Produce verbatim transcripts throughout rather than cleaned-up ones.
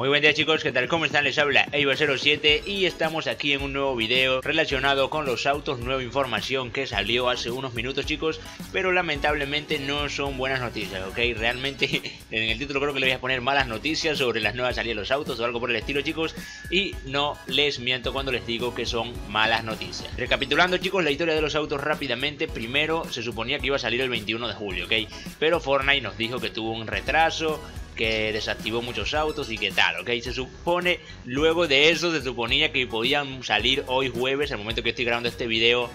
Muy buen día chicos, ¿qué tal? ¿Cómo están? Les habla Eiva cero siete y estamos aquí en un nuevo video relacionado con los autos. Nueva información que salió hace unos minutos chicos, pero lamentablemente no son buenas noticias, ok. Realmente en el título creo que le voy a poner malas noticias sobre las nuevas salidas de los autos o algo por el estilo chicos, y no les miento cuando les digo que son malas noticias. Recapitulando chicos la historia de los autos rápidamente, primero se suponía que iba a salir el veintiuno de julio, ok, pero Fortnite nos dijo que tuvo un retraso, que desactivó muchos autos y que tal, ok. Se supone, luego de eso se suponía que podían salir hoy jueves, al momento que estoy grabando este video,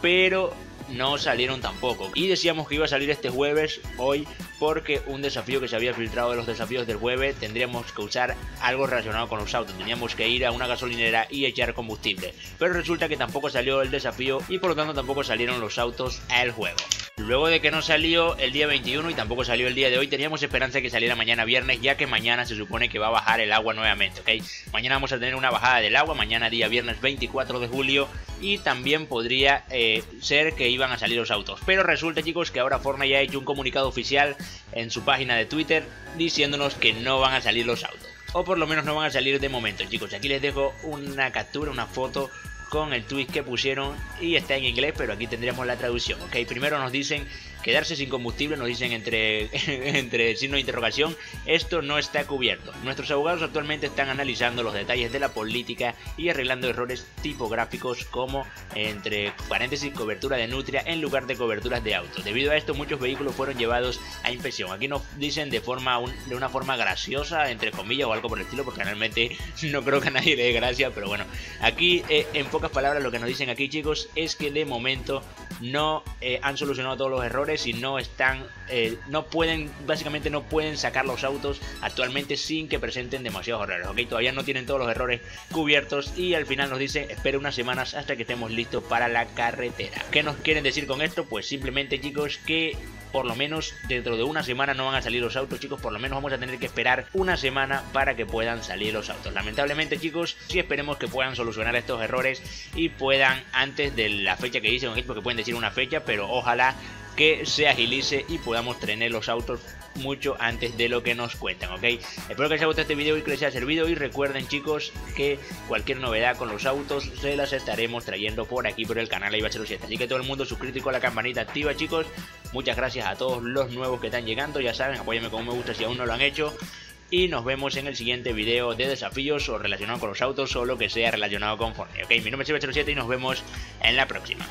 pero no salieron tampoco. Y decíamos que iba a salir este jueves, hoy, porque un desafío que se había filtrado de los desafíos del jueves, tendríamos que usar algo relacionado con los autos, teníamos que ir a una gasolinera y echar combustible, pero resulta que tampoco salió el desafío y por lo tanto tampoco salieron los autos al juego. Luego de que no salió el día veintiuno y tampoco salió el día de hoy, teníamos esperanza de que saliera mañana viernes, ya que mañana se supone que va a bajar el agua nuevamente, ¿ok? Mañana vamos a tener una bajada del agua, mañana día viernes veinticuatro de julio, y también podría eh, ser que iban a salir los autos. Pero resulta chicos que ahora Fortnite ya ha hecho un comunicado oficial en su página de Twitter diciéndonos que no van a salir los autos, o por lo menos no van a salir de momento chicos. Aquí les dejo una captura, una foto con el tweet que pusieron, y está en inglés, pero aquí tendríamos la traducción, ok. Primero nos dicen quedarse sin combustible, nos dicen entre, entre signo de interrogación, esto no está cubierto. Nuestros abogados actualmente están analizando los detalles de la política y arreglando errores tipográficos como entre paréntesis cobertura de nutria en lugar de coberturas de auto. Debido a esto muchos vehículos fueron llevados a inspección. Aquí nos dicen de forma un, de una forma graciosa, entre comillas o algo por el estilo, porque realmente no creo que a nadie le dé gracia, pero bueno. Aquí eh, en pocas palabras lo que nos dicen aquí chicos es que de momento no eh, han solucionado todos los errores y no están, eh, no pueden, básicamente no pueden sacar los autos actualmente sin que presenten demasiados errores, ok. Todavía no tienen todos los errores cubiertos y al final nos dice espera unas semanas hasta que estemos listos para la carretera. ¿Qué nos quieren decir con esto? Pues simplemente chicos que por lo menos dentro de una semana no van a salir los autos chicos, por lo menos vamos a tener que esperar una semana para que puedan salir los autos. Lamentablemente chicos, sí esperemos que puedan solucionar estos errores y puedan antes de la fecha que dicen, porque pueden decir una fecha, pero ojalá que se agilice y podamos tener los autos mucho antes de lo que nos cuentan, ok. Espero que les haya gustado este video y que les haya servido, y recuerden chicos que cualquier novedad con los autos se las estaremos trayendo por aquí por el canal Eiva cero siete, así que todo el mundo suscrito y con la campanita activa chicos. Muchas gracias a todos los nuevos que están llegando, ya saben, apóyenme con un me gusta si aún no lo han hecho, y nos vemos en el siguiente video de desafíos o relacionado con los autos o lo que sea relacionado con Fortnite, ok. Mi nombre es Eiva cero siete y nos vemos en la próxima.